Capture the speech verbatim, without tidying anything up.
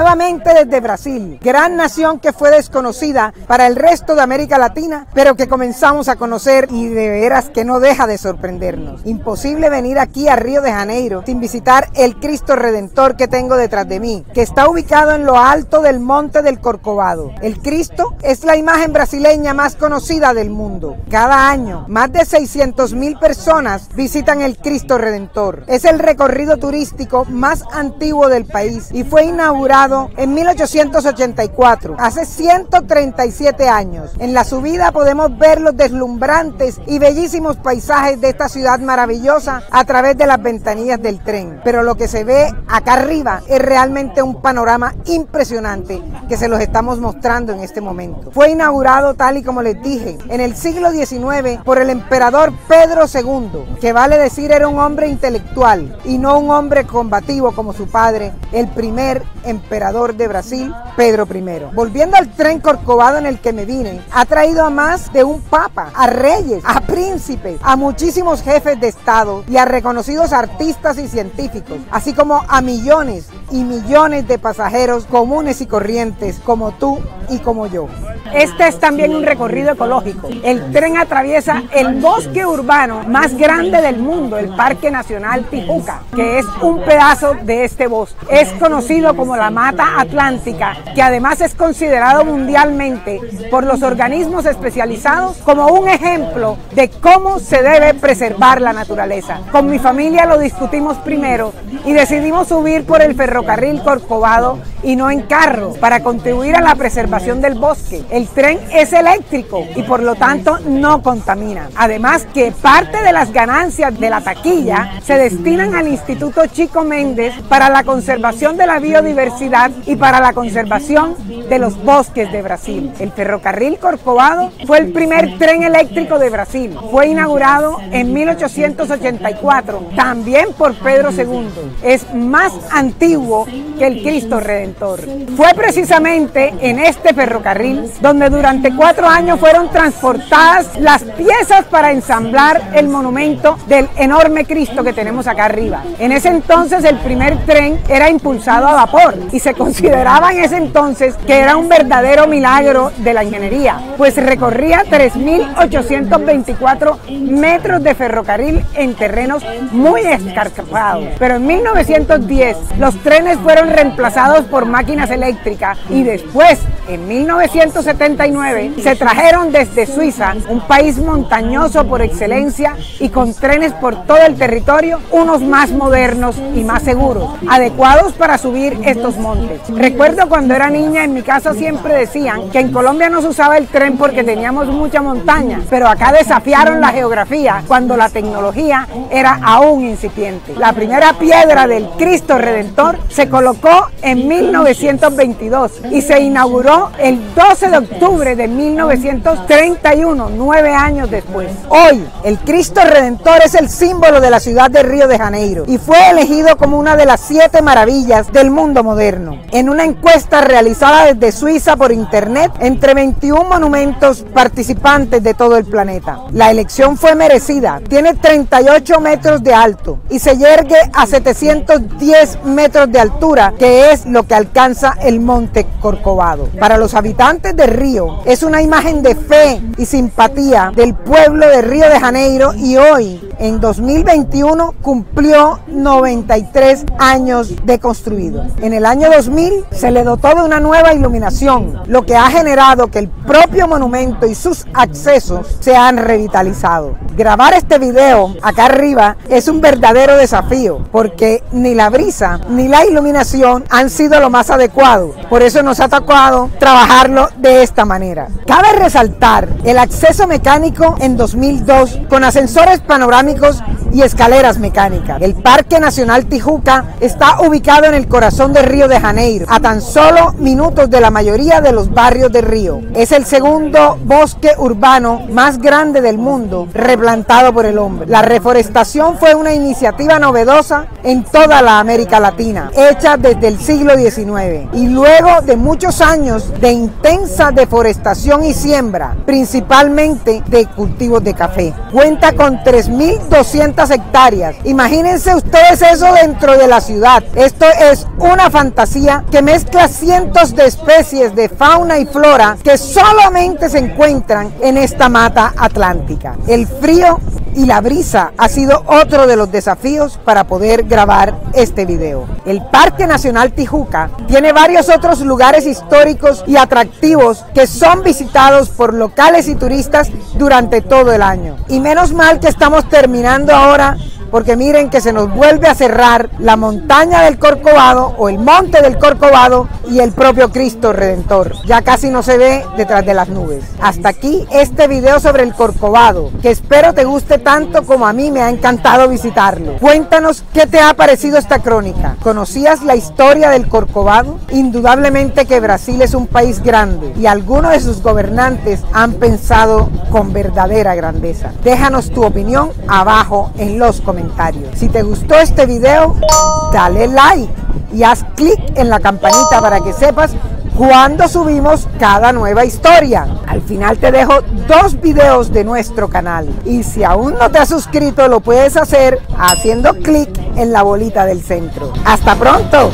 nuevamente desde Brasil, gran nación que fue desconocida para el resto de América Latina, pero que comenzamos a conocer y de veras que no deja de sorprendernos. Imposible venir aquí a Río de Janeiro sin visitar el Cristo Redentor que tengo detrás de mí, que está ubicado en lo alto del Monte del Corcovado. El Cristo es la imagen brasileña más conocida del mundo. Cada año, más de seiscientas mil personas visitan el Cristo Redentor. Es el recorrido turístico más antiguo del país y fue inaugurado en mil ochocientos ochenta y cuatro, hace ciento treinta y siete años. En la subida podemos ver los deslumbrantes y bellísimos paisajes de esta ciudad maravillosa a través de las ventanillas del tren. Pero lo que se ve acá arriba es realmente un panorama impresionante que se los estamos mostrando en este momento. Fue inaugurado, tal y como les dije, en el siglo diecinueve por el emperador Pedro segundo, que vale decir era un hombre intelectual y no un hombre combativo como su padre, el primer emperador de Brasil, Pedro primero. Volviendo al tren Corcovado en el que me vine, ha traído a más de un papa, a reyes, a príncipes, a muchísimos jefes de estado y a reconocidos artistas y científicos, así como a millones y millones de pasajeros comunes y corrientes como tú y como yo. Este es también un recorrido ecológico. El tren atraviesa el bosque urbano más grande del mundo, el Parque Nacional Tijuca, que es un pedazo de este bosque. Es conocido como la mata atlántica, que además es considerado mundialmente por los organismos especializados como un ejemplo de cómo se debe preservar la naturaleza. Con mi familia lo discutimos primero y decidimos subir por el ferrocarril Corcovado y no en carro, para contribuir a la preservación del bosque. El tren es eléctrico y por lo tanto no contamina. Además que parte de las ganancias de la taquilla se destinan al Instituto Chico Méndez para la conservación de la biodiversidad y para la conservación de los bosques de Brasil. El ferrocarril Corcovado fue el primer tren eléctrico de Brasil. Fue inaugurado en mil ochocientos ochenta y cuatro, también por Pedro segundo. Es más antiguo que el Cristo Redentor. Fue precisamente en este ferrocarril donde durante cuatro años fueron transportadas las piezas para ensamblar el monumento del enorme Cristo que tenemos acá arriba. En ese entonces el primer tren era impulsado a vapor y se consideraba en ese entonces que era un verdadero milagro de la ingeniería, pues recorría tres mil ochocientos veinticuatro metros de ferrocarril en terrenos muy escarpados. Pero en mil novecientos diez los trenes fueron reemplazados por máquinas eléctricas y después, en mil novecientos setenta y nueve, se trajeron desde Suiza, un país montañoso por excelencia y con trenes por todo el territorio, unos más modernos y más seguros, adecuados para subir estos montes. Recuerdo cuando era niña en mi casa siempre decían que en Colombia no se usaba el tren porque teníamos mucha montaña, pero acá desafiaron la geografía cuando la tecnología era aún incipiente. La primera piedra del Cristo Redentor se colocó en mil novecientos veintidós y se inauguró el doce de octubre de mil novecientos treinta y uno, nueve años después. Hoy, el Cristo Redentor es el símbolo de la ciudad de Río de Janeiro y fue elegido como una de las siete maravillas del mundo moderno. En una encuesta realizada desde Suiza por internet, entre veintiún monumentos participantes de todo el planeta. La elección fue merecida, tiene treinta y ocho metros de alto y se yergue a setecientos diez metros de altura, que es lo que alcanza el Monte Corcovado. Para los habitantes de Río es una imagen de fe y simpatía del pueblo de Río de Janeiro y hoy, en dos mil veintiuno, cumplió noventa y tres años de construido. En el año dos mil se le dotó de una nueva iluminación, lo que ha generado que el propio monumento y sus accesos se han revitalizado. Grabar este video acá arriba es un verdadero desafío porque ni la brisa ni la iluminación han sido lo más adecuado, por eso nos ha tocado trabajarlo de esta manera. Cabe resaltar el acceso mecánico en dos mil dos con ascensores panorámicos y escaleras mecánicas. El Parque Nacional Tijuca está ubicado en el corazón de Río de Janeiro, a tan solo minutos de la mayoría de los barrios de Río. Es el segundo bosque urbano más grande del mundo, replantado por el hombre. La reforestación fue una iniciativa novedosa en toda la América Latina, hecha desde el siglo diecinueve y luego de muchos años de intensa deforestación y siembra, principalmente de cultivos de café. Cuenta con tres mil doscientas doscientas hectáreas. Imagínense ustedes eso dentro de la ciudad. Esto es una fantasía que mezcla cientos de especies de fauna y flora que solamente se encuentran en esta mata atlántica. El frío y la brisa ha sido otro de los desafíos para poder grabar este video. El Parque Nacional Tijuca tiene varios otros lugares históricos y atractivos que son visitados por locales y turistas durante todo el año. Y menos mal que estamos terminando ahora, porque miren que se nos vuelve a cerrar la montaña del Corcovado o el Monte del Corcovado y el propio Cristo Redentor. Ya casi no se ve detrás de las nubes. Hasta aquí este video sobre el Corcovado, que espero te guste tanto como a mí me ha encantado visitarlo. Cuéntanos qué te ha parecido esta crónica. ¿Conocías la historia del Corcovado? Indudablemente que Brasil es un país grande y algunos de sus gobernantes han pensado con verdadera grandeza. Déjanos tu opinión abajo en los comentarios. Si te gustó este video, dale like y haz clic en la campanita para que sepas cuando subimos cada nueva historia. Al final te dejo dos videos de nuestro canal y si aún no te has suscrito lo puedes hacer haciendo clic en la bolita del centro. ¡Hasta pronto!